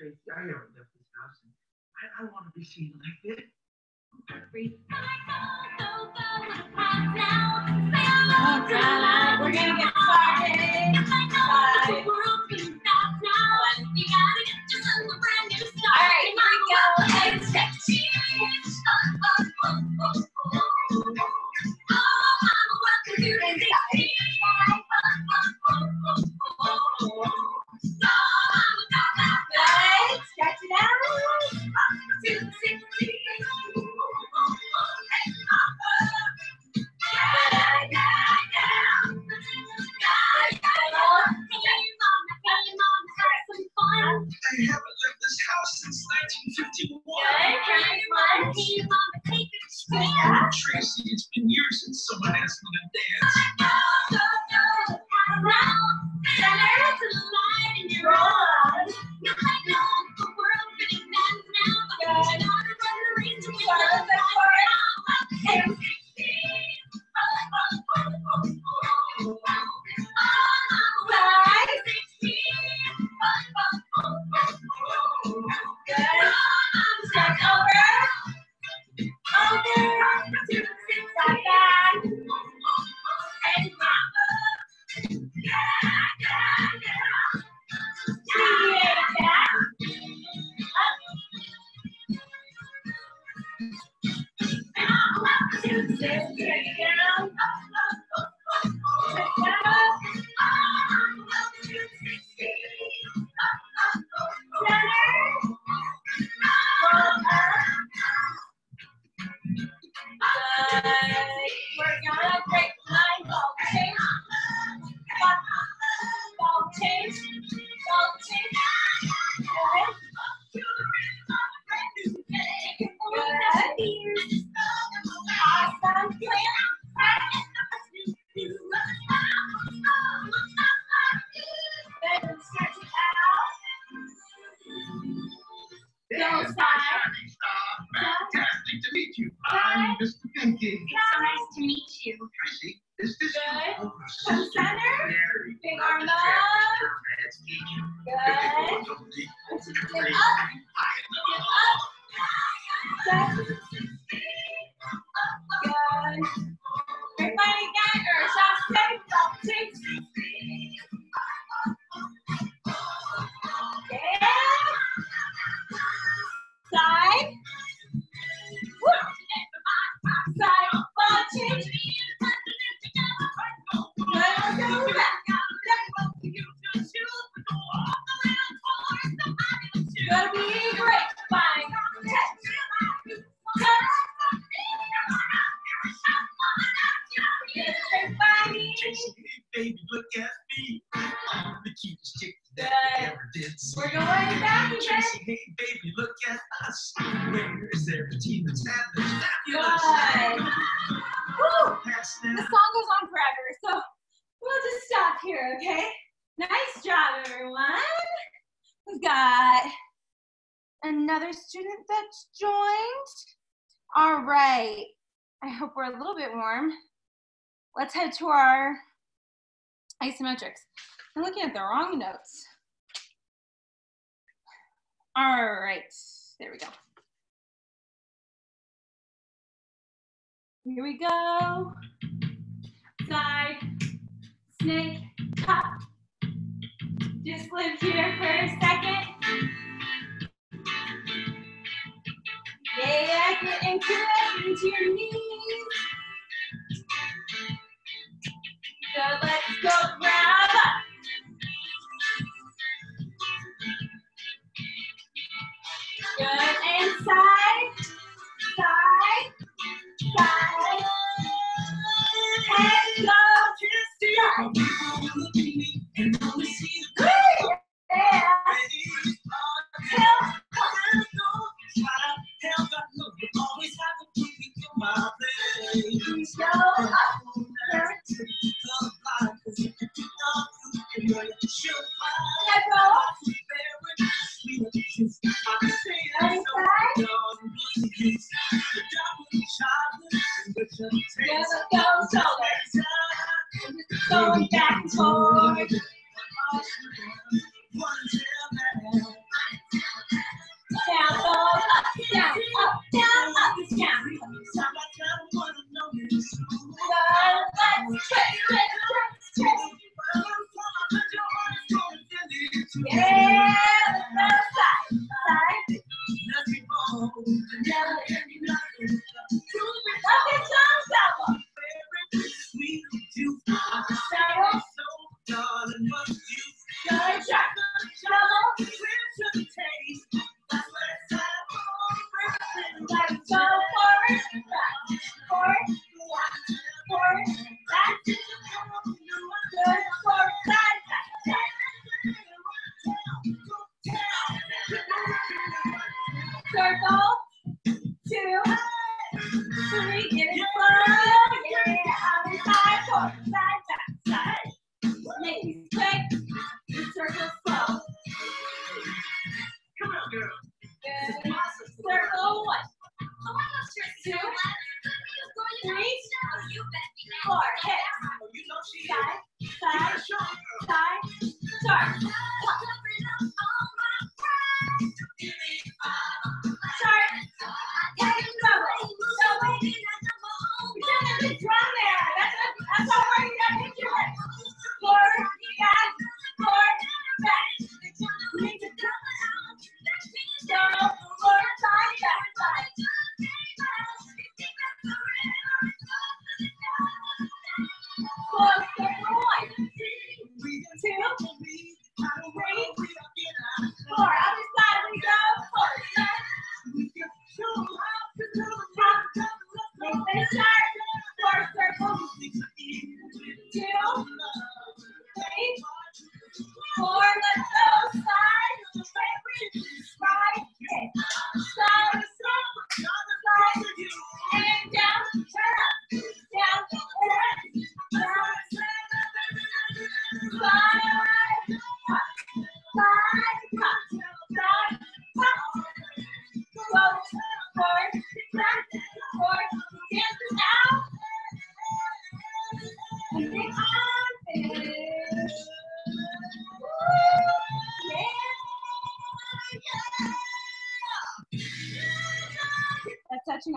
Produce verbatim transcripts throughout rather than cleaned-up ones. Tracy, I already left this house, and I, I don't want to be seen like this. We're gonna get started. Bye. All right, here we go. We're a little bit warm. Let's head to our isometrics. I'm looking at the wrong notes. All right, there we go. Here we go. Side, snake, hop. Just live here for a second. Yeah, get into it, into your knees. So let's go grab up. Good, and side, side, side, and go to the side. Yeah. Go up. Going back and forth.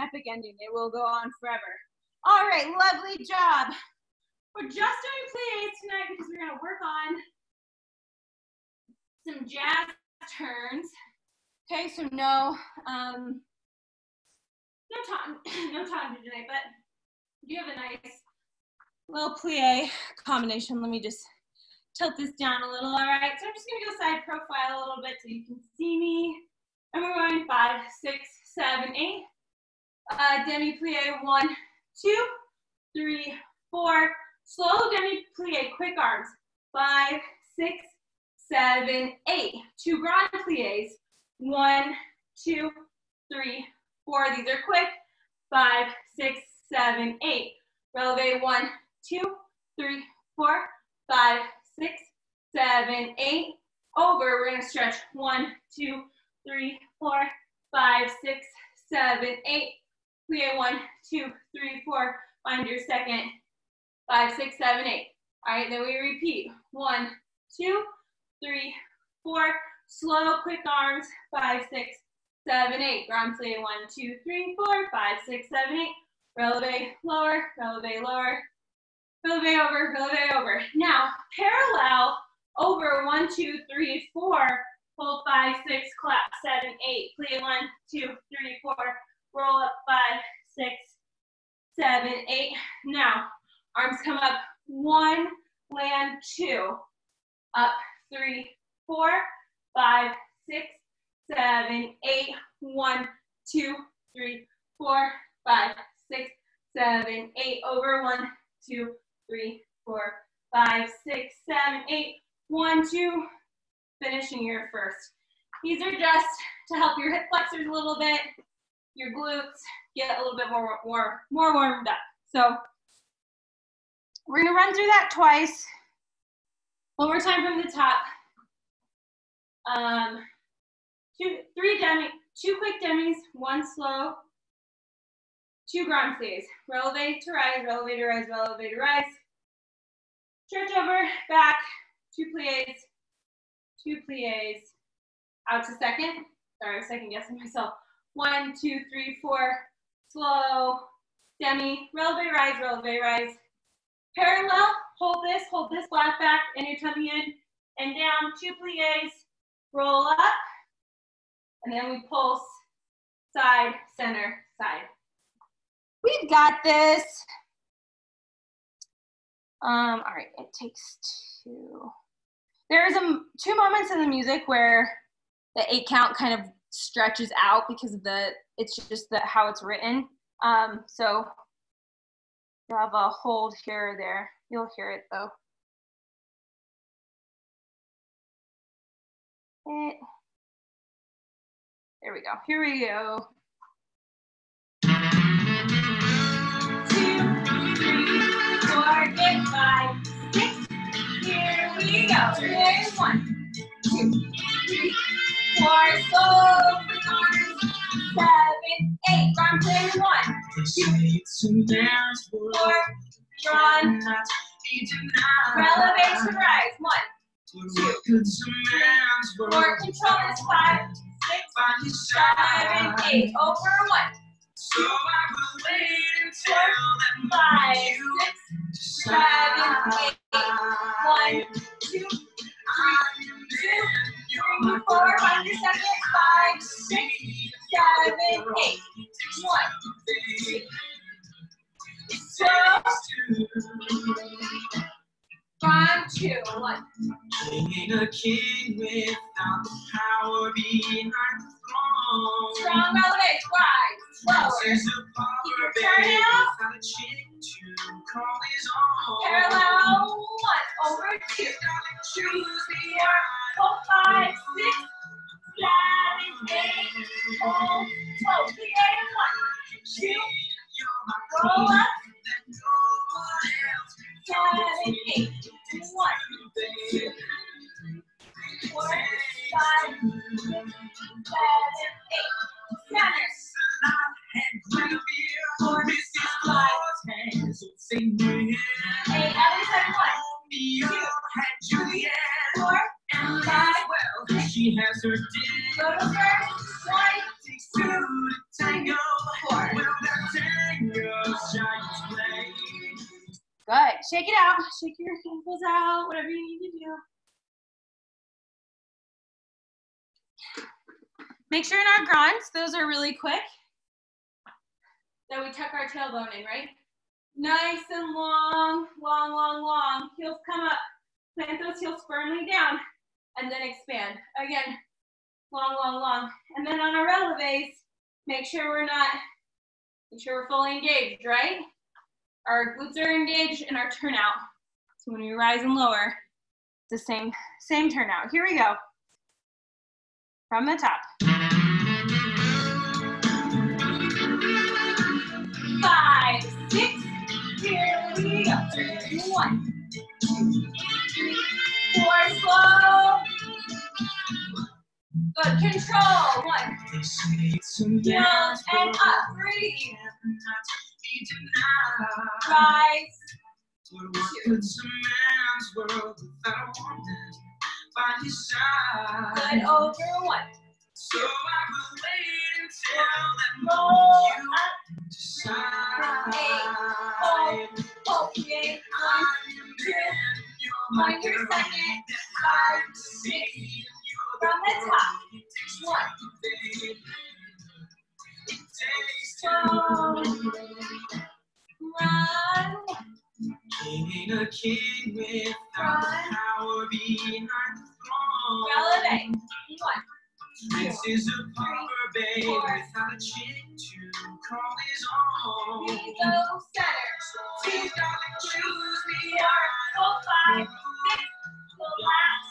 Epic ending. It will go on forever. All right, lovely job. We're just doing plates tonight because we're going to work on some jazz turns. Okay, so no, um, no time, no time tonight, but you have a nice little plie combination. Let me just tilt this down a little. All right, so I'm just going to go side profile a little bit so you can see me. And we're going five, six, seven, eight. Uh, demi-plie, one, two, three, four. Slow demi-plie, quick arms. Five, six, seven, eight. Two grand plies. One, two, three, four. These are quick. Five, six, seven, eight. Relevé, one, two, three, four, five, six, seven, eight. Over. We're going to stretch. One, two, three, four, five, six, seven, eight. Plie one, two, three, four, find your second, five, six, seven, eight. All right, then we repeat. One, two, three, four, slow, quick arms, five, six, seven, eight. Grand plie one, two, three, four, five, six, seven, eight. Relevé, lower, relevé, lower, relevé over, relevé over. Now, parallel over one, two, three, four, hold five, six, clap, seven, eight. Plie one, two, three, four. Roll up five, six, seven, eight. Now, arms come up one, land two. Up three, four, five, six, seven, eight. One, two, three, four, five, six, seven, eight. Over one, two, three, four, five, six, seven, eight. One, two, finishing your first. These are just to help your hip flexors a little bit. Your glutes get a little bit more, more, more warmed up. So we're gonna run through that twice. One more time from the top. Um, two, three demi, two quick demis, one slow, two grand plies. Relevé to rise, relevé to rise, relevé to rise. Stretch over, back, two plies, two plies. Out to second. Sorry, I was second guessing myself. One, two, three, four, slow, demi, relevé, rise, relevé, rise, Parallel, hold this, hold this flat back and your tummy in and down, two plies, roll up, and then we pulse, side, center, side. We've got this. Um, all right, it takes two. There is a, two moments in the music where the eight count kind of stretches out because of the, it's just the, how it's written. Um, so you'll have a hold here or there. You'll hear it though. It, there we go, here we go. Get five, six, here we go. Here's one, two, three, four, slow with arms, seven, eight, from clear, one, two, four, drawn, elevate to rise, one, two, four, control this, five, six, seven, eight, over, one. So I will wait until that five, six, seven, eight, one, two, three, two, three, four, find your second, five, six, seven, eight, one, so, five, two, one. Being a king without the power behind the throne. Strong relevance, wide. Slower. Keep it turning up. Parallel. One. Over two. Choose the arm. Hold five, six, seven, eight. Hold. Close the eight. One. Two. Roll up. Seven, eight. One. Two. Four. Five. Six. Seven. Eight. Center. And for this is life. So sing me. Hey, every time one. You had Juliet. Four and five. Well, she has her dick. Go to first. One. Takes two to tango. Four. Well, that tango shines play. Good. Shake it out. Shake your ankles out. Whatever you need to do. Make sure in our grunts, those are really quick. That we tuck our tailbone in, right? Nice and long, long, long, long. Heels come up. Plant those heels firmly down and then expand. Again, long, long, long. And then on our releves, make sure we're not, make sure we're fully engaged, right? Our glutes are engaged and our turnout. So when we rise and lower, it's the same, same turnout. Here we go. From the top. Five, six, here we go. One, two, three, four, slow. Good, control. One, down and up. Three, rise. Two. Good, over. One. So I will wait until that roll up. Eight, four, four, eight, one, two, on your second, five, six, from the top, one, two, run, being a king with power behind the throne, elevate, one. This is a power babe without a chin to call his own. We go center. Two, darling, choose the arm. Hold five, six, the last.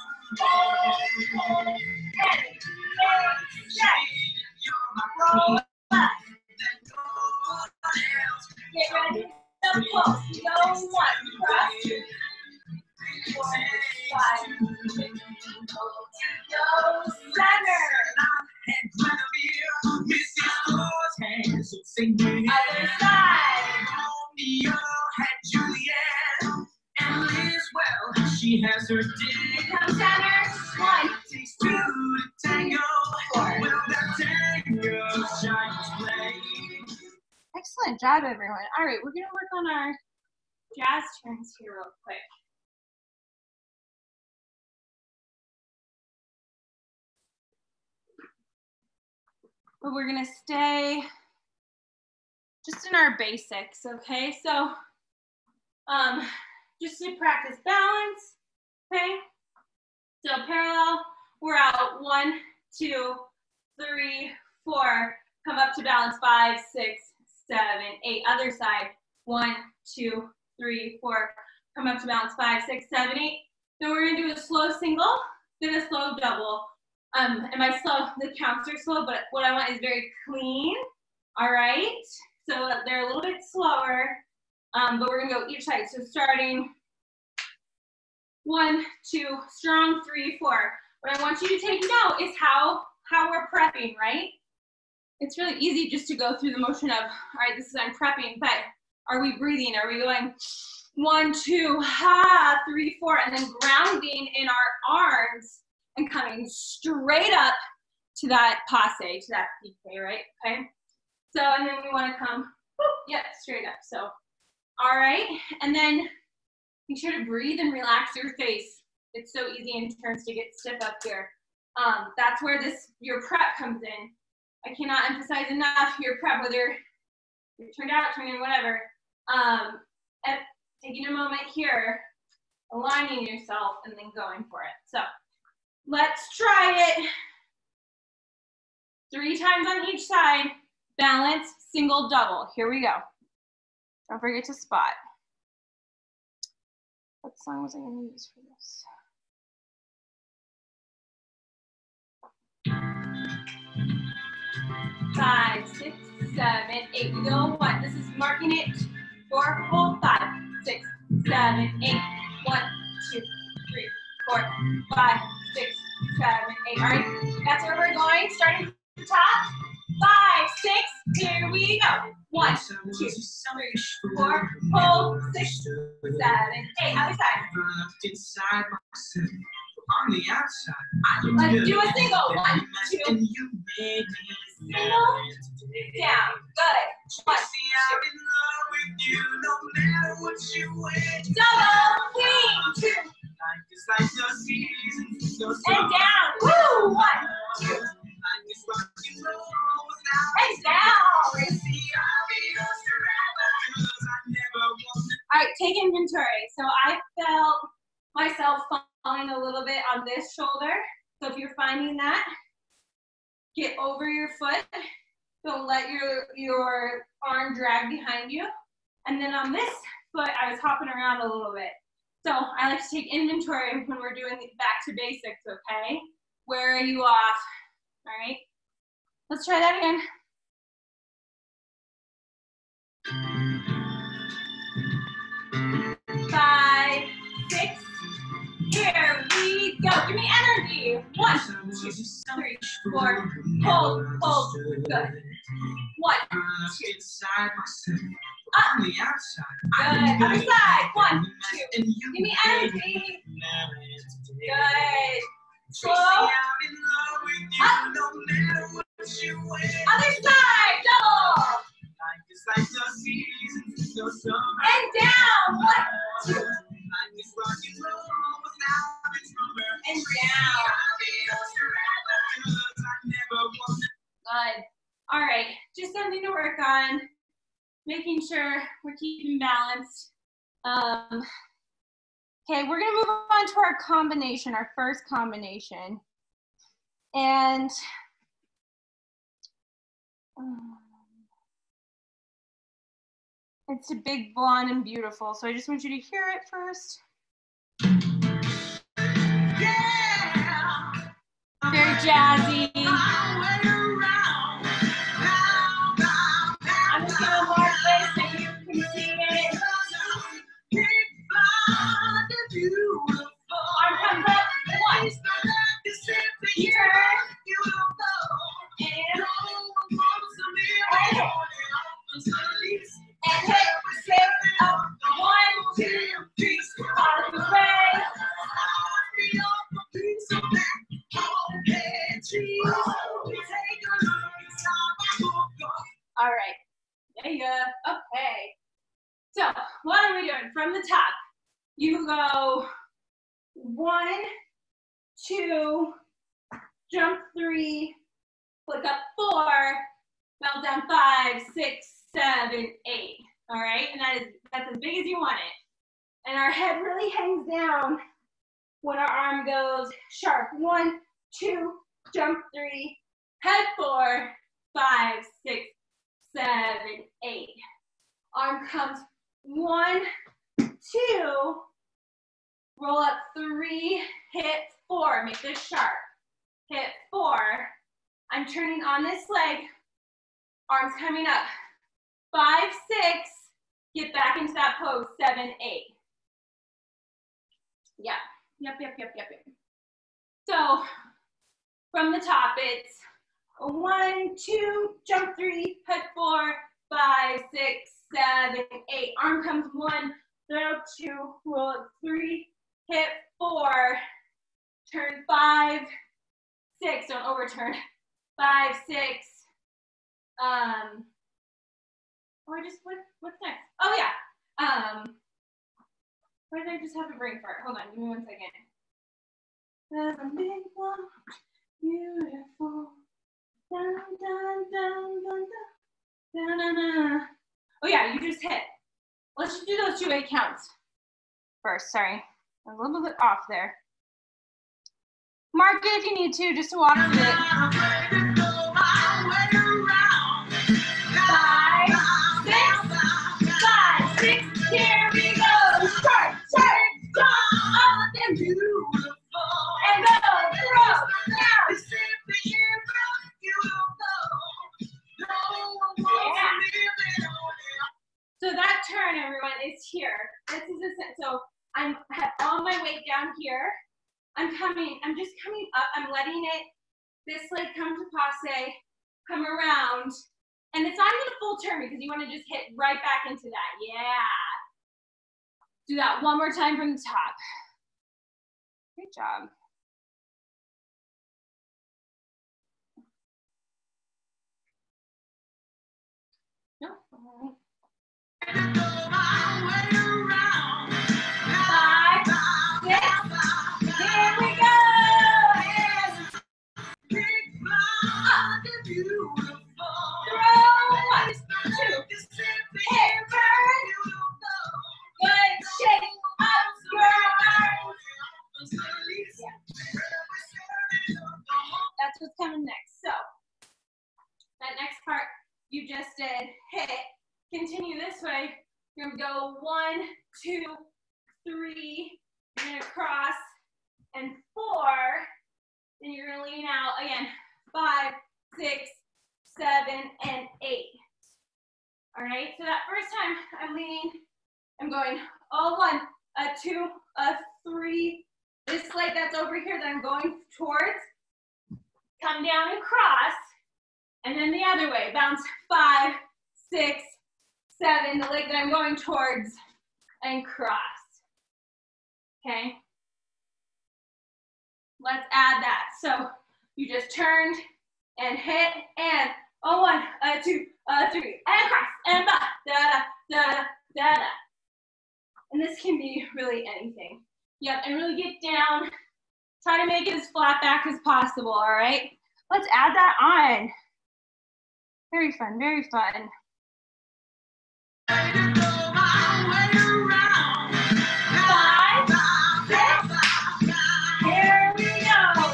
Hold, hold, ten, eight, seven. Roll up. Get ready to pulse. Go one, cross two. Four, five, six, go center. Other side. Romeo had Juliet, and Liz, well, she has her dick. Come center. One, takes two to tango. Four. Well, that tango shines play. Excellent job, everyone. All right, we're gonna work on our jazz turns here real quick. But we're gonna stay just in our basics, okay? So um, just to practice balance, okay? So parallel, we're out, one, two, three, four. Come up to balance, five, six, seven, eight. Other side, one, two, three, four. Come up to balance, five, six, seven, eight. Then we're gonna do a slow single, then a slow double. Um, and my slow, the counts are slow, but what I want is very clean, all right? So they're a little bit slower, um, but we're gonna go each side. So starting one, two, strong, three, four. What I want you to take note is how, how we're prepping, right? It's really easy just to go through the motion of, all right, this is I'm prepping, but are we breathing? Are we going one, two, ha, three, four, and then grounding in our arms and coming straight up to that passe, to that pique, right? Okay. So, and then we want to come, whoop, yep, straight up. So, all right. And then make sure to breathe and relax your face. It's so easy in turns to get stiff up here. Um, that's where this, your prep comes in. I cannot emphasize enough your prep, whether you're turned out, turned in, whatever. Um, and taking a moment here, aligning yourself, and then going for it. So, let's try it. Three times on each side. Balance, single, double. Here we go. Don't forget to spot. What song was I going to use for this? Five, six, seven, eight. We go one. This is marking it. Four, full, five, six, seven, eight. One, two, three, four, five, six, seven, eight. All right, that's where we're going. Starting at the top. Five, six, here we go. One, two, three, four, hold, six, seven, eight. Other side. On the outside. Let's do a single. One, two, single, down. Good. One, two. Double, queen, two. And down. Woo! One, two. And down. All right, take inventory. So I felt myself falling a little bit on this shoulder. So if you're finding that, get over your foot. Don't let your, your arm drag behind you. And then on this foot, I was hopping around a little bit. So I like to take inventory when we're doing back to basics, okay? Where are you off? All right, let's try that again. Five, six, here we go. Give me energy. One, two, three, four, hold, hold, good. One, two, up, good, other side, one, two, give me energy, good, slow, up, other side, double, and down, one, two, and down, good. All right, just something to work on. Making sure we're keeping balanced. Um, okay, we're gonna move on to our combination, our first combination. And um, it's a big blonde and beautiful. So I just want you to hear it first. Yeah. Very jazzy. From you go one, two, jump three, flick up four, melt down five, six, seven, eight. All right, and that is, that's as big as you want it. And our head really hangs down when our arm goes sharp. One, two, jump three, head four, five, six, seven, eight. Arm comes one, two, roll up three, hit four, make this sharp. Hit four, I'm turning on this leg, arms coming up. Five, six, get back into that pose, seven, eight. Yeah, yep, yep, yep, yep, yep. So from the top, it's one, two, jump three, head four, five, six, seven, eight. Arm comes one, throw two, roll up three, hit four, turn five, six, don't overturn, five, six, um, or just, what, what's next? Oh yeah, um, what did I just have to bring for it? Hold on, give me one second. Seven, big one, beautiful, dun, dun, dun, dun, dun, dun, dun, dun. Oh yeah, you just hit. Let's just do those two-way counts first, sorry. I'm a little bit off there. Mark it if you need to, just to watch it. So that turn, everyone, is here. This is a, so I'm, I have all my weight down here. I'm coming, I'm just coming up. I'm letting it, this leg come to passe, come around. And it's not even a full turn because you want to just hit right back into that. Yeah. Do that one more time from the top. Great job. No, all right. And go my way around. Five, six, here we go. Yes. Big blind and beautiful. Throw one, two, hit, turn. Good shape of your arms. Yeah. That's what's coming next. So, that next part you just did, hit. Continue this way, you're gonna go one, two, three, you're gonna cross, and four, then you're gonna lean out, again, five, six, seven, and eight. All right, so that first time I'm leaning, I'm going a one, a two, a three, this leg that's over here that I'm going towards, come down and cross, and then the other way, bounce five, six, seven, the leg that I'm going towards, and cross, okay? Let's add that. So you just turned and hit, and a one, a two, a three, and cross, and ba, da, da, da, da, da. And this can be really anything. Yep, and really get down. Try to make it as flat back as possible, all right? Let's add that on. Very fun, very fun. And go my way around. Five, six, here we go.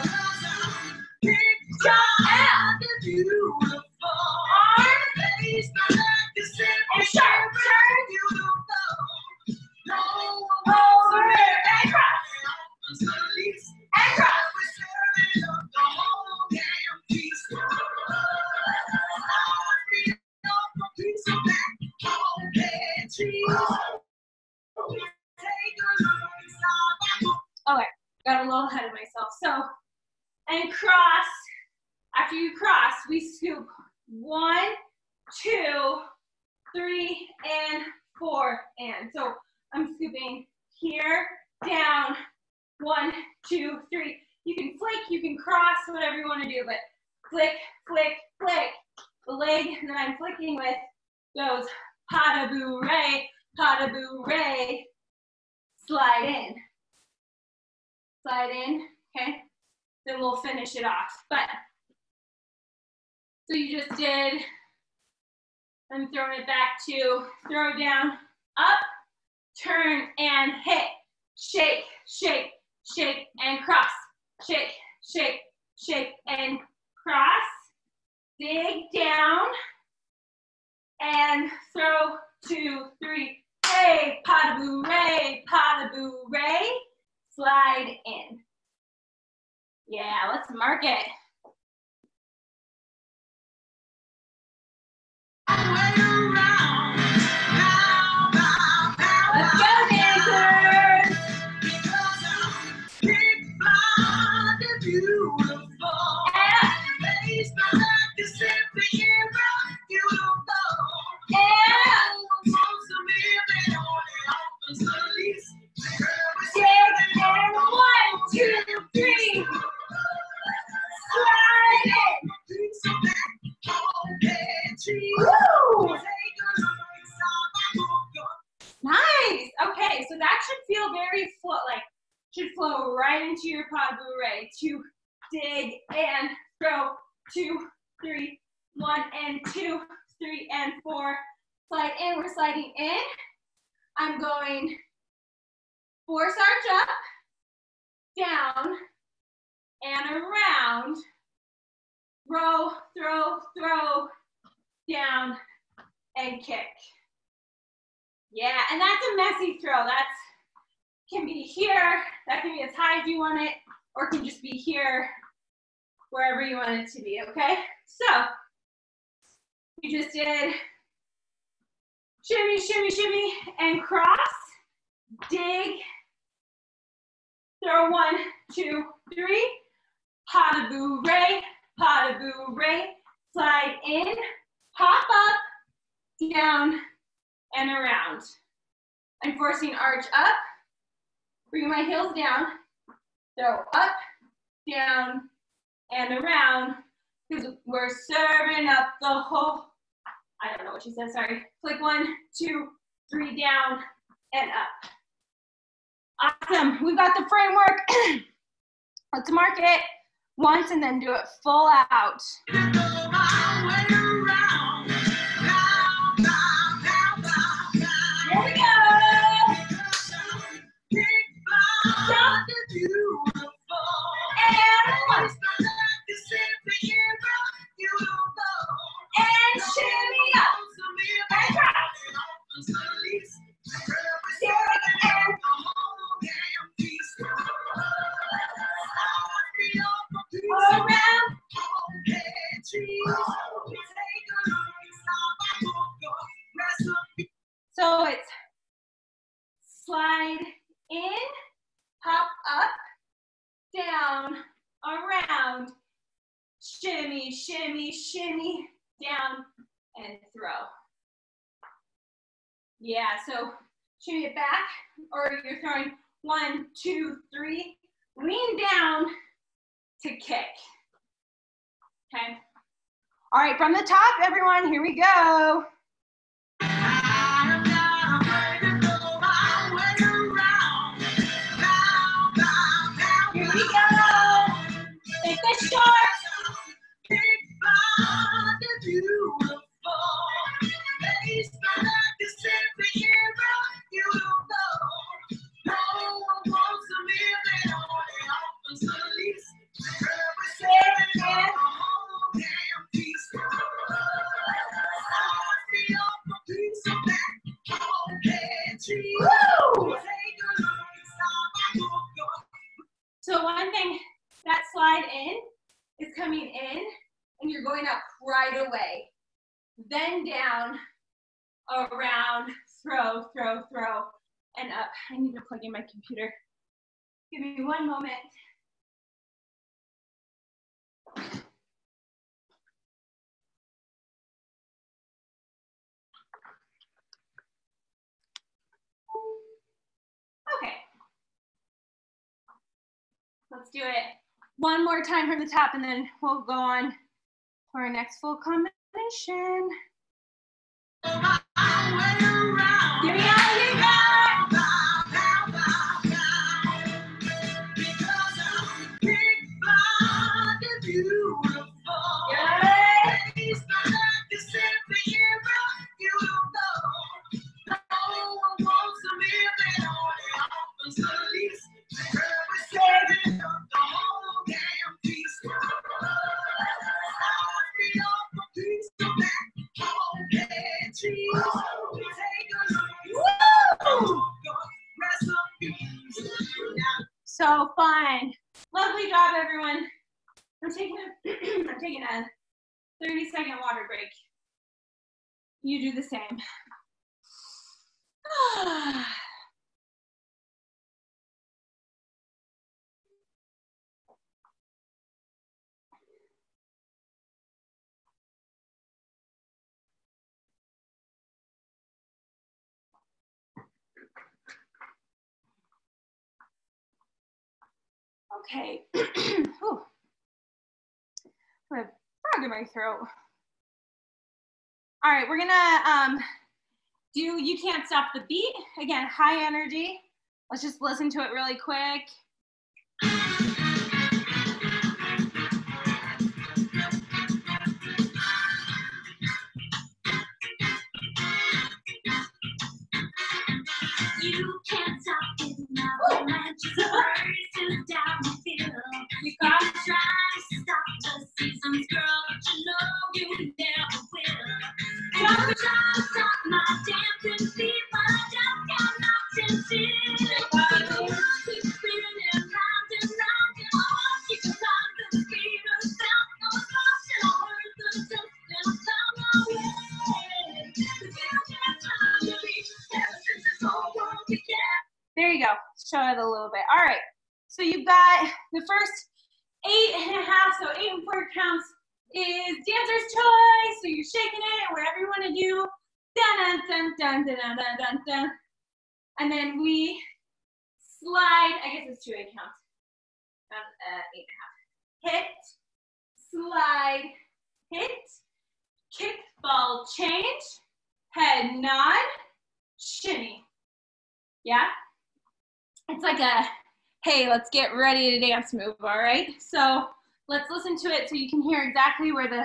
Big job out the beautiful arms. And sharp turn. Over and cross. And cross. Okay, got a little ahead of myself. So, and cross. After you cross, we scoop one, two, three, and four, and. So I'm scooping here, down, one, two, three. You can flick, you can cross, whatever you want to do, but flick, flick, flick. The leg that I'm flicking with goes. Pas de bourrée, pas de bourrée, Slide in. Slide in, okay? Then we'll finish it off. But, so you just did, I'm throwing it back to throw down, up, turn and hit. Shake, shake, shake and cross. Shake, shake, shake and cross. Dig down and throw, two, three. Hey, pas de bourrée, pas de bourrée. Slide in. Yeah, let's mark it. Let's go, dancers. And one, two, three. Slide it. Nice. Okay, so that should feel very flow, like should flow right into your pas de bourrée. Two, dig and throw. Two, three, one and two, three and four. Slide in. We're sliding in. I'm going force arch up, down, and around. Throw, throw, throw, down, and kick. Yeah, and that's a messy throw. That can be here, that can be as high as you want it, or it can just be here, wherever you want it to be, okay? So, you just did shimmy, shimmy, shimmy, and cross, dig, throw one, two, three, pas de bourrée, pas de bourrée, slide in, hop up, down, and around. I'm forcing arch up, bring my heels down, throw up, down, and around, because we're serving up the whole, I don't know what she said, sorry. Click one, two, three, down, and up. Awesome, we've got the framework. Let's mark it once and then do it full out. There we go. Jump. And one. And shimmy up. And cross. Dig and around. So it's slide in, hop up, down, around, shimmy, shimmy, shimmy, down, and throw. Yeah, so shimmy it back, or you're throwing one, two, three, lean down to kick. Okay. All right, from the top, everyone, here we go. Here we go. Take the short. Woo! So one thing, that slide in is coming in and you're going up right away. Then down, around, throw, throw, throw, and up. I need to plug in my computer. Give me one moment. Okay. Let's do it one more time from the top and then we'll go on to our next full combination. Give me all you got. so fun. Lovely job, everyone. I'm taking a, I'm taking a thirty second water break. You do the same. Okay. Oh, I have a frog in my throat. All right, we're gonna um, do You Can't Stop the Beat. Again, high energy. Let's just listen to it really quick. You can't stop it now. The magic bursts down the field. You gotta try to stop the season's growth. You know you never will. Don't try to stop my dancing feet, but I just got knocked and feel. You keep spinning round and round, and I won't keep you on the feet of sound. No loss, no hurt, no self, no sound, no way. You can't stop the beat. There you go, show it a little bit. All right, so you've got the first eight and a half, so eight and four counts is dancer's choice, so you're shaking it, whatever you wanna do. Dun, dun, dun, dun, dun, dun, dun, dun. And then we slide, I guess it's two eight counts, um, uh, eight and a half. Hit, slide, hit, kick, ball, change, head nod, shimmy, yeah? It's like a, hey, let's get ready to dance move, all right? So let's listen to it so you can hear exactly where the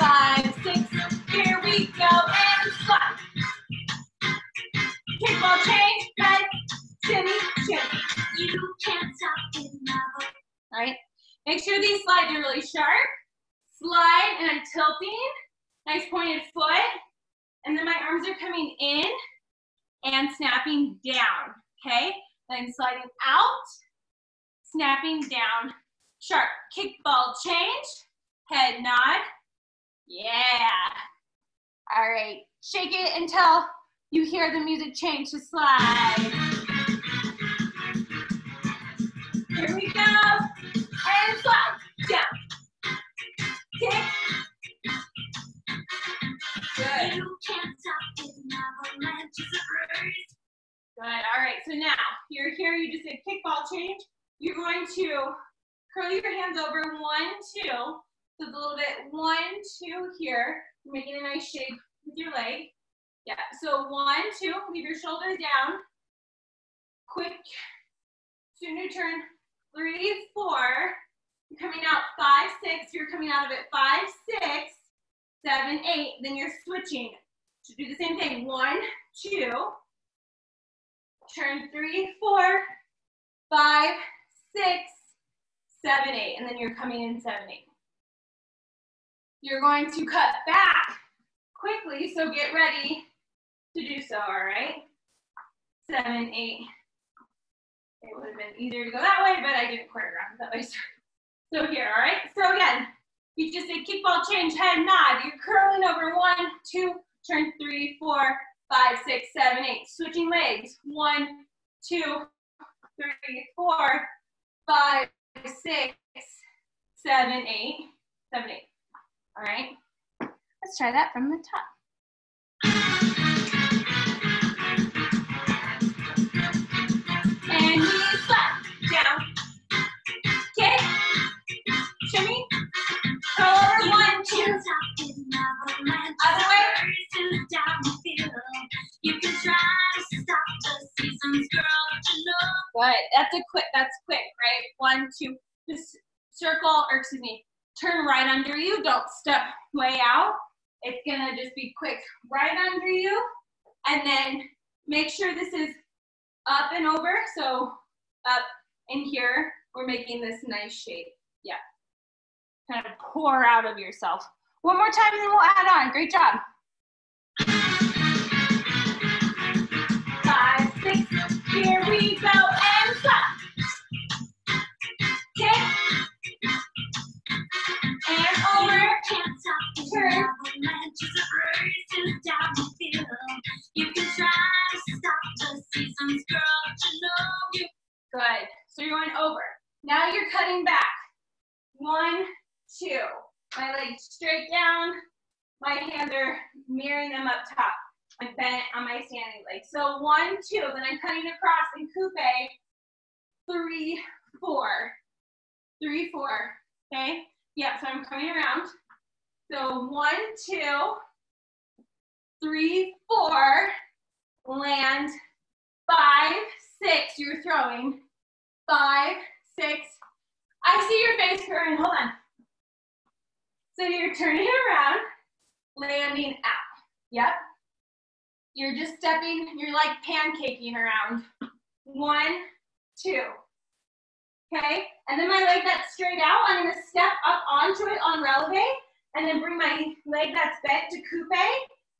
five, six, here we go, and slap. Kickball change, head, shimmy, shimmy. You can't stop it now. All right, make sure these slides are really sharp. Slide, and I'm tilting, nice pointed foot, and then my arms are coming in and snapping down, okay? Then sliding out, snapping down, sharp. Kickball change, head nod, yeah. All right, shake it until you hear the music change to slide. Here we go, and slide, down, kick. Good. You can't stop it now, the branches are raised. Good, all right, so now, you're here, you just did kickball change. You're going to curl your hands over, one, two. So it's a little bit, one, two here. You're making a nice shape with your leg. Yeah, so one, two, leave your shoulders down. Quick, soon new turn. Three, four, you're coming out, five, six. You're coming out of it, five, six. Seven, eight, then you're switching to do the same thing. One, two, turn three, four, five, six, seven, eight, and then you're coming in seven, eight. You're going to cut back quickly, so get ready to do so, all right? Seven, eight. It would have been easier to go that way, but I didn't choreograph that way. So here, all right? So again, you just did kickball change, head nod. You're curling over one, two, turn three, four, five, six, seven, eight. Switching legs. One, two, three, four, five, six, seven, eight. Seven, eight. All right. Let's try that from the top. And knees left, down. Kick. Shimmy. Over one, two. Other way. You can try to stop the seasons, girl. You know. Good. That's a quick. That's quick, right? One, two. Just circle, or excuse me, turn right under you. Don't step way out. It's gonna just be quick, right under you, and then make sure this is up and over. So up in here, we're making this nice shape. Yeah. Kind of pour out of yourself. One more time, and then we'll add on. Great job. Five, six, Here we go, and clap. Kick. And over. Can't stop the hurt. Just a burst down the field. You can try to stop the seasons, girl, but you know you. Good. So you're going over. Now you're cutting back. One, two. My legs straight down. My hands are mirroring them up top. I'm bent on my standing leg. So one, two, then I'm cutting across in coupe. Three, four. Three, four. Okay? Yeah, so I'm coming around. So one, two, three, four. Land. Five, six. You're throwing. Five, six. I see your face curving. Hold on. So you're turning around, landing out. Yep. You're just stepping, you're like pancaking around. One, two. Okay? And then my leg that's straight out, I'm gonna step up onto it on releve, and then bring my leg that's bent to coupe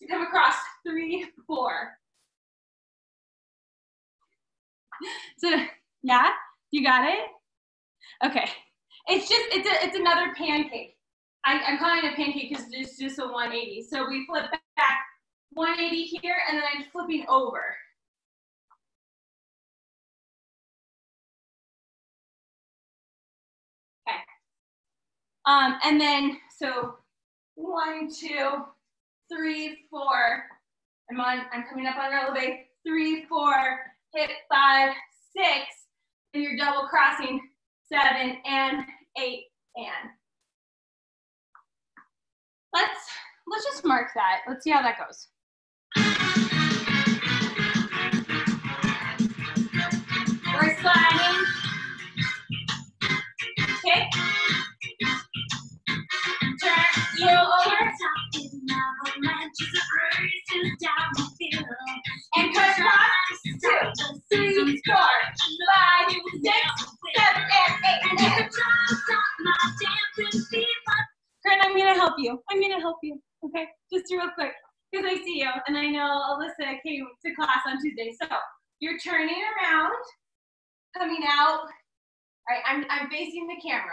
to come across. Three, four. So, yeah? You got it? Okay. It's just, it's a, it's another pancake. I, I'm calling it a pancake because it's just a one eighty. So we flip back. one eighty here, and then I'm flipping over. Okay. Um, and then, so one, two, three, four. I'm on, I'm coming up on releve. Three, four, hit five, six. And you're double crossing. Seven and eight and. Let's, let's just mark that. Let's see how that goes. We're sliding. Kick. Turn. Heel over. And cut across. Two. Three. Four. Five. Six. Seven. And eight. And Karen, I'm going to help you. I'm going to help you. Okay? Just real quick. Because I see you. And I know Alyssa came to class on Tuesday. So you're turning around, coming out. All right, I'm, I'm facing the camera.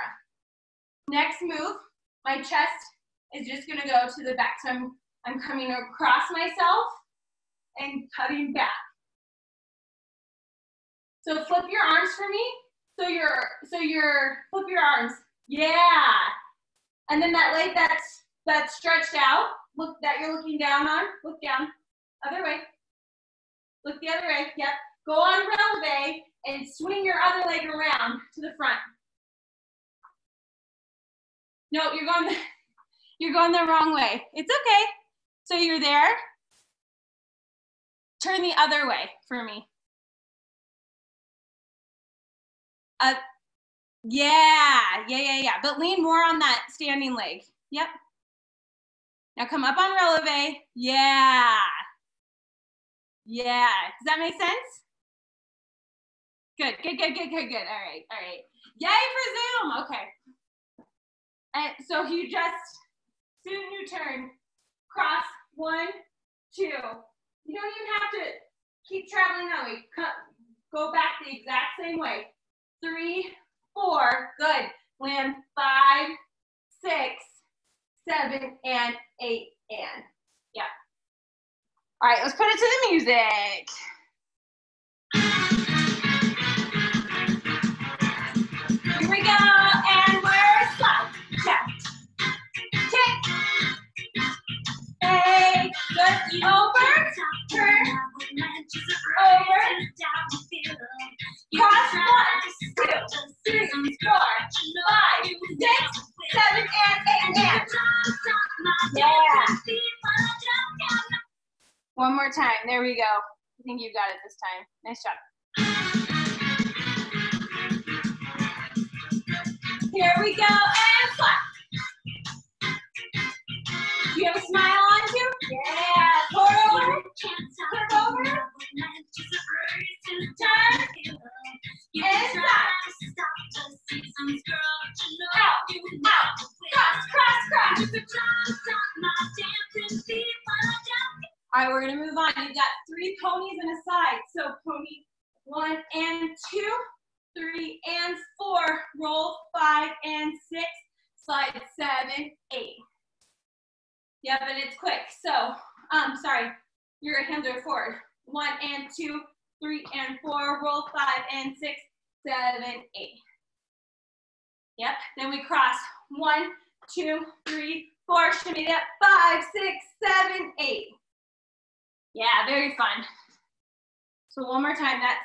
Next move, my chest is just going to go to the back. So I'm, I'm coming across myself and cutting back. So flip your arms for me. So you're, so you're, flip your arms. Yeah. And then that leg that's, that's stretched out, look that you're looking down on, look down, other way. Look the other way, yep. Go on releve and swing your other leg around to the front. No, you're going, the, you're going the wrong way. It's okay. So you're there. Turn the other way for me. Up. Yeah, yeah, yeah, yeah. But lean more on that standing leg. Yep. Now come up on releve. Yeah. Yeah. Does that make sense? Good, good, good, good, good, good. All right, all right. Yay for Zoom. Okay. And so you just, soon you turn. Cross, one, two. You don't even have to keep traveling that way. Come, go back the exact same way. Three, four, good. Land five, six, seven, and eight, and. Yeah. All right, let's put it to the music. Here we go, and we're slide. Tap. Kick. Hey, good. Over. Turn. Over. Cross one, two, three, four, five, six, seven, and eight, and. Yeah. One more time. There we go. I think you got it this time. Nice job. Here we go, and clap. You have a smile on you? Yeah. Pour over. Turn over. Turn. And stop. Out. Out. Cross, cross, cross. All right, we're going to move on. You've got three ponies and a side. So pony one, one and two, three and four, roll five and six, slide seven, eight. Yep, and it's quick, so, um, sorry, your hands are forward. One and two, three and four, roll five and six, seven, eight. Yep, then we cross, one, two, three, four, shimmy it up, five, six, seven, eight. Yeah, very fun. So one more time, that's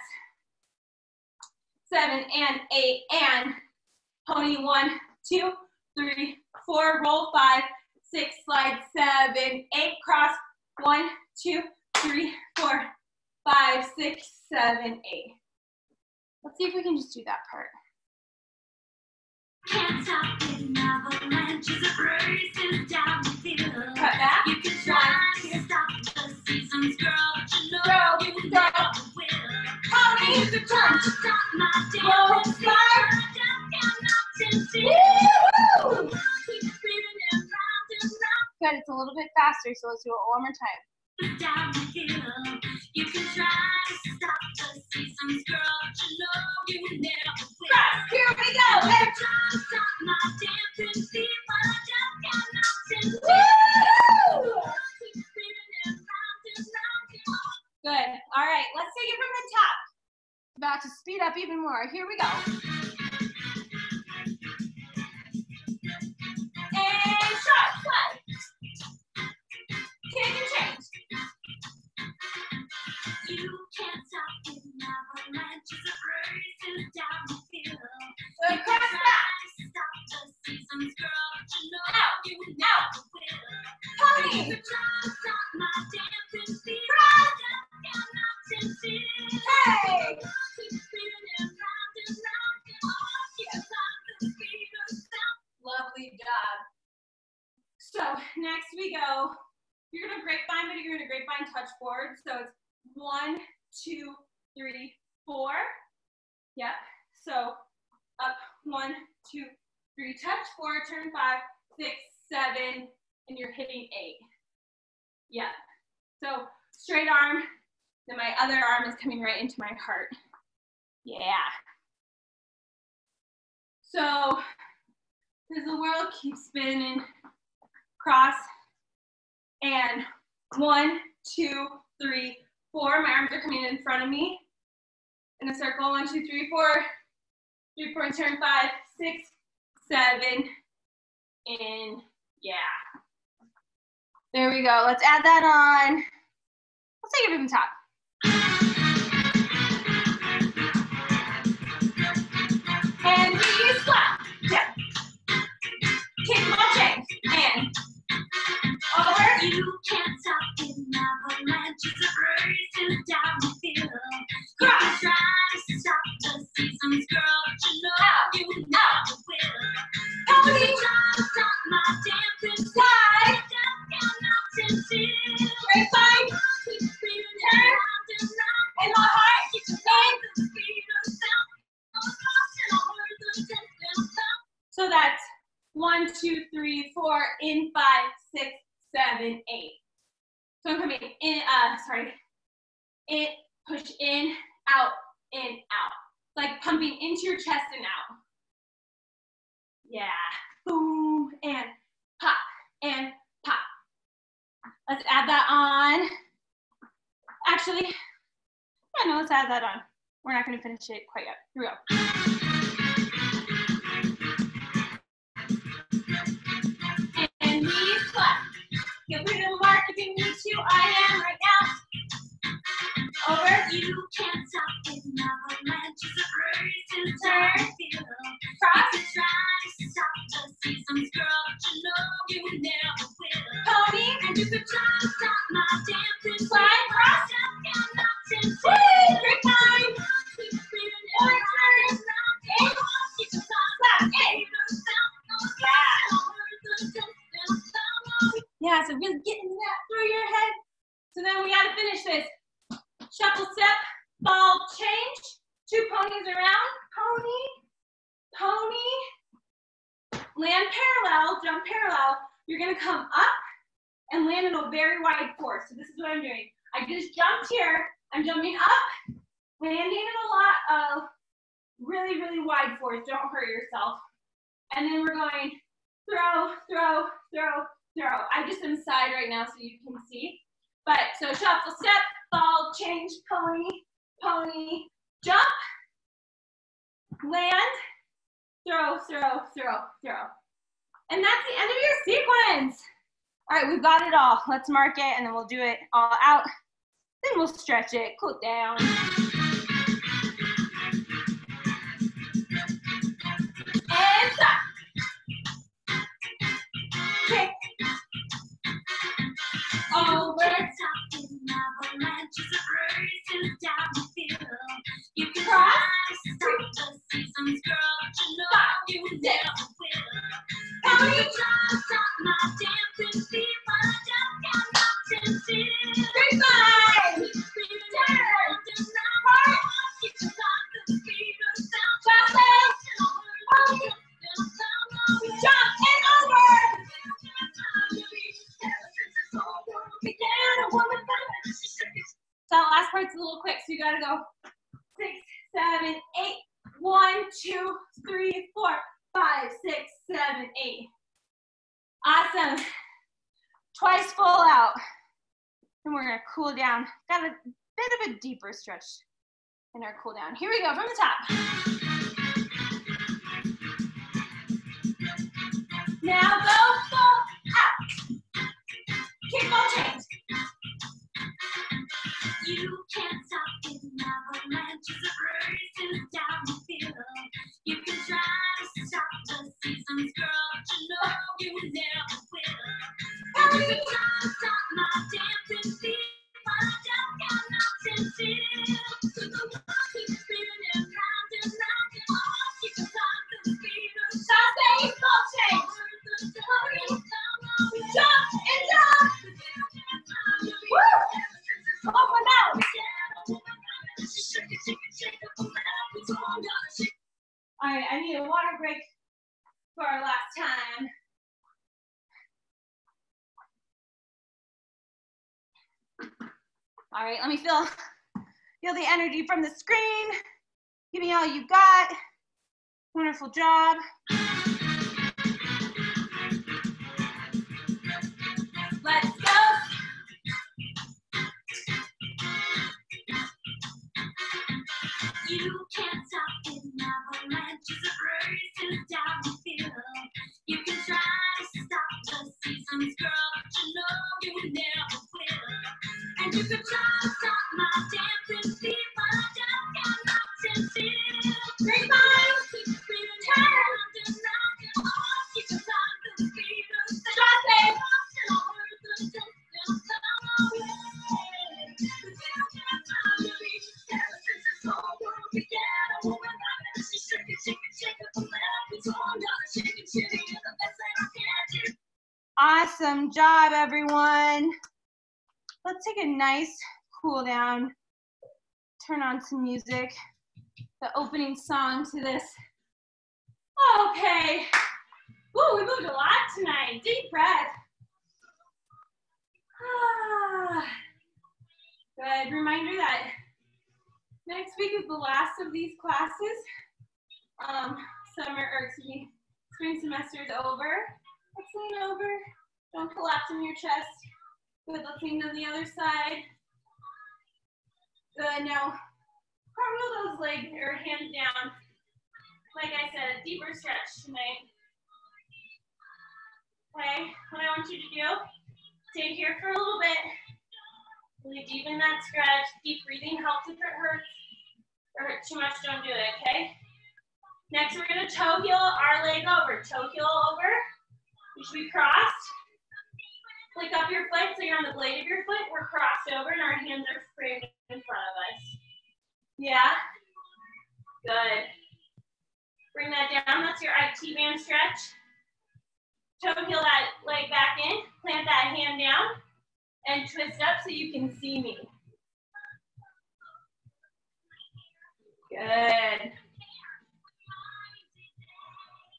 seven and eight and pony one, two, three, four, roll five, six, slide seven, eight, cross one, two, three, four, five, six, seven, eight. Let's see if we can just do that part. Can't stop getting avalanches of races down the field. Cut back. You can try to stop the seasons, girl, but you know girl, you never will. Pony is the turn. Stop my damn fire. I just cannot conceive. Keep spinning and round and round. Good, it's a little bit faster, so let's do it one more time. Down the hill, you can try to stop the seasons, girl, but you know you never will. Right, here we go. Let's try to stop my dancing feet, but I just cannot stand. Woo! Good. All right, let's take it from the top. About to speed up even more. Here we go. Coming right into my heart. Yeah. So, because the world keeps spinning, cross, and one, two, three, four. My arms are coming in front of me in a circle. One, two, three, four. Three point turn, five, six, seven, in. Yeah. There we go. Let's add that on. Let's take it from the top. And we use slap, yeah. Kick ball change, and over. You can't stop in avalanches of races down the field. Cross. You can try to stop the seasons, girl, but you know out. You never will. Pony. You can try to stop my dancing slide. You just cannot conceive. Great find. Keep spinning and round and round. In my heart, keep spinning. So that's one, two, three, four, in five, six, seven, eight. So I'm coming in, uh, sorry, in, push in, out, in, out. Like pumping into your chest and out. Yeah, boom, and pop, and pop. Let's add that on. Actually, yeah, no, let's add that on. We're not gonna finish it quite yet. Here we go. Get rid of the mark if you need to. I am right now. Over. You can't stop in avalanches of races. Turn. Cross. You can try to stop the seasons, girl, but you know you never will. Pony. And you can try to stop my dancing. Slide. Cross. Woo! Great time. Point. Turn. Eight. Slap. Eight. Yeah. Yeah, so really getting that through your head. So then we gotta finish this. Shuffle step, ball change, two ponies around, pony, pony, land parallel, jump parallel. You're gonna come up and land in a very wide four. So this is what I'm doing. I just jumped here, I'm jumping up, Landing in a lot of really, really wide fours. Don't hurt yourself. And then we're going throw, throw, throw, throw. I'm just inside right now so you can see. But so shuffle, step, fall, change, pony, pony, jump, land, throw, throw, throw, throw. And that's the end of your sequence. All right, we've got it all. Let's mark it and then we'll do it all out. Then we'll stretch it, cool it down. And stop. Kick. Over. You can cross. Stretch in our cool down. Here we go from the top. Now go full out. Kick ball change. You can't stop in avalanche. It's a race down the field. You can try to stop the seasons, girl, but you know you never will. How do you stop my dancing feet? Alright, I need a water break for our last time. All right, let me feel, feel the energy from the screen. Give me all you got. Wonderful job. Let's go. You can't stop in avalanches of races down the field. You can try to stop the seasons, girl, but you know you never will. And you could just stop my dancing feet, but I just cannot feel. Three miles, keep feeling tired. Just not gonna walk, keep the time to feel. Just say, just say, just awesome job, everyone. Let's take a nice cool down, turn on some music, the opening song to this. Okay, woo, we moved a lot tonight, deep breath. Ah. Good reminder that next week is the last of these classes. Um, summer, or excuse me, spring semester is over. Let's lean over, don't collapse in your chest. Good, let's lean to the other side. Good, now cartwheel those legs or hands down. Like I said, a deeper stretch tonight. Okay, what I want you to do, stay here for a little bit. Really deepen that stretch. Deep breathing helps if it hurts. Or hurts too much, don't do it, okay? Next, we're gonna toe heel our leg over. Toe heel over, you should be crossed. Flick up your foot, so you're on the blade of your foot. We're crossed over and our hands are framed in front of us. Yeah? Good. Bring that down. That's your I T band stretch. Toe heel that leg back in. Plant that hand down. And twist up so you can see me. Good.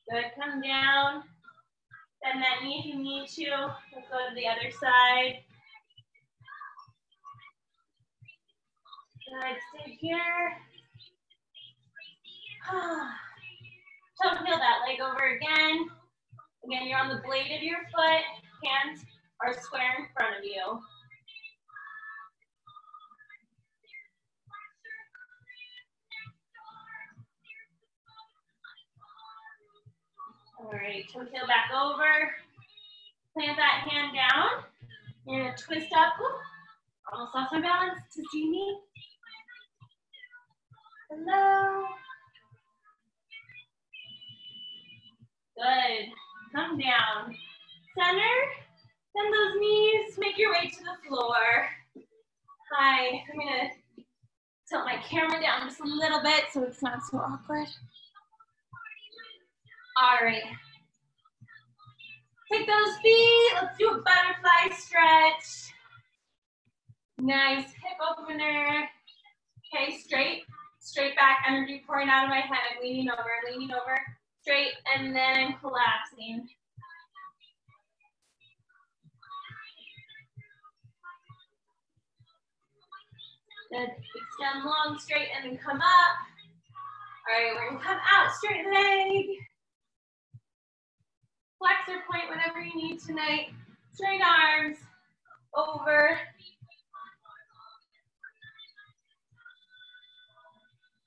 Good. Come down. Bend that knee if you need to. Let's go to the other side. Good, stay here. Don't heel that leg over again. Again, you're on the blade of your foot. Hands are square in front of you. All right, toe heel back over. Plant that hand down. You're gonna twist up. Ooh, almost lost my balance. To see me. Hello. Good. Come down. Center. Bend those knees. Make your way to the floor. Hi. I'm gonna tilt my camera down just a little bit so it's not so awkward. All right. Take those feet. Let's do a butterfly stretch. Nice hip opener. Okay, straight. Straight back. Energy pouring out of my head. I'm leaning over, leaning over. Straight, and then I'm collapsing. Good. Extend long, straight, and then come up. All right, we're going to come out. Straight leg. Flexor point, whatever you need tonight. Straight arms, over.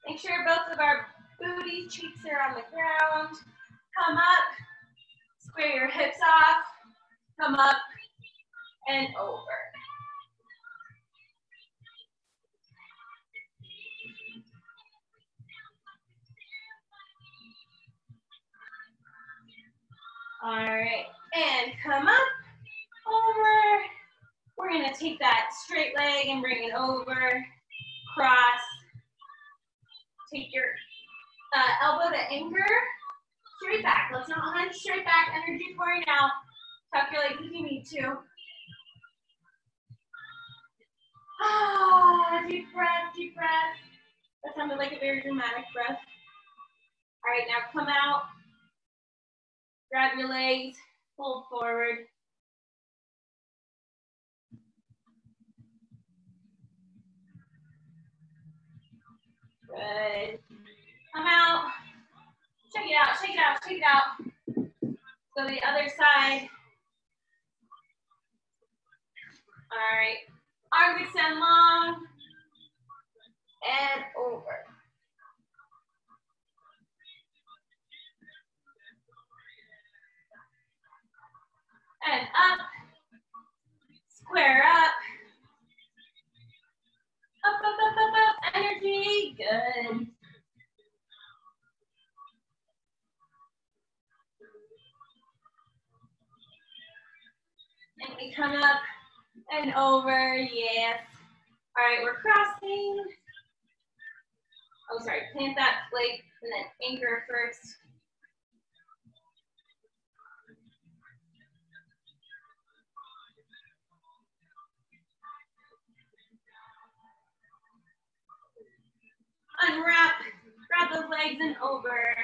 Make sure both of our booty cheeks are on the ground. Come up, square your hips off, come up and over. All right, and come up, over. We're gonna take that straight leg and bring it over, cross. Take your uh, elbow to anchor, straight back. Let's not hunch, straight back, energy pouring out. Tuck your legs if you need to. Ah, deep breath, deep breath. That sounded like a very dramatic breath. All right, now come out. Grab your legs, fold forward. Good. Come out. Check it out, check it out, check it out. Go to the other side. All right. Arms extend long. And over. And up, square up, up, up, up, up, up, energy, good. And we come up and over, yes. All right, we're crossing. Oh, sorry, plant that leg and then anchor first. Unwrap, grab the legs and over.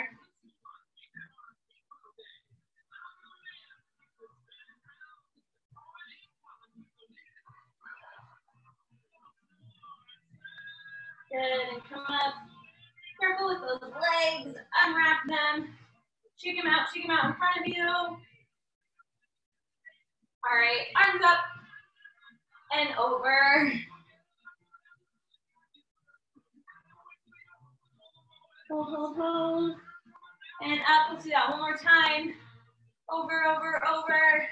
Good, and come up. Careful with those legs, unwrap them. Shake them out, shake them out in front of you. All right, arms up and over. Hold, hold, hold. And up, let's do that one more time. Over, over, over.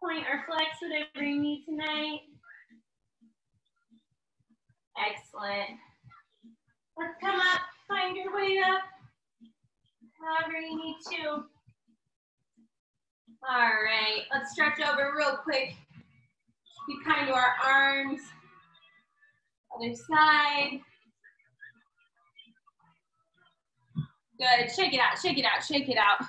Point or flex, whatever you need tonight. Excellent. Let's come up, find your way up. However you need to. All right, let's stretch over real quick. Be kind to our arms. Other side. Good, shake it out, shake it out, shake it out.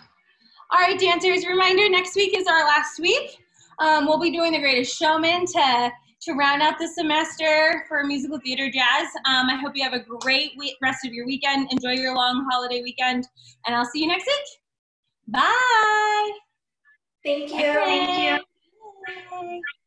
All right, dancers, reminder, next week is our last week. Um, we'll be doing The Greatest Showman to, to round out the semester for musical theater jazz. Um, I hope you have a great week, rest of your weekend. Enjoy your long holiday weekend, and I'll see you next week. Bye. Thank you. Bye. Thank you. Bye.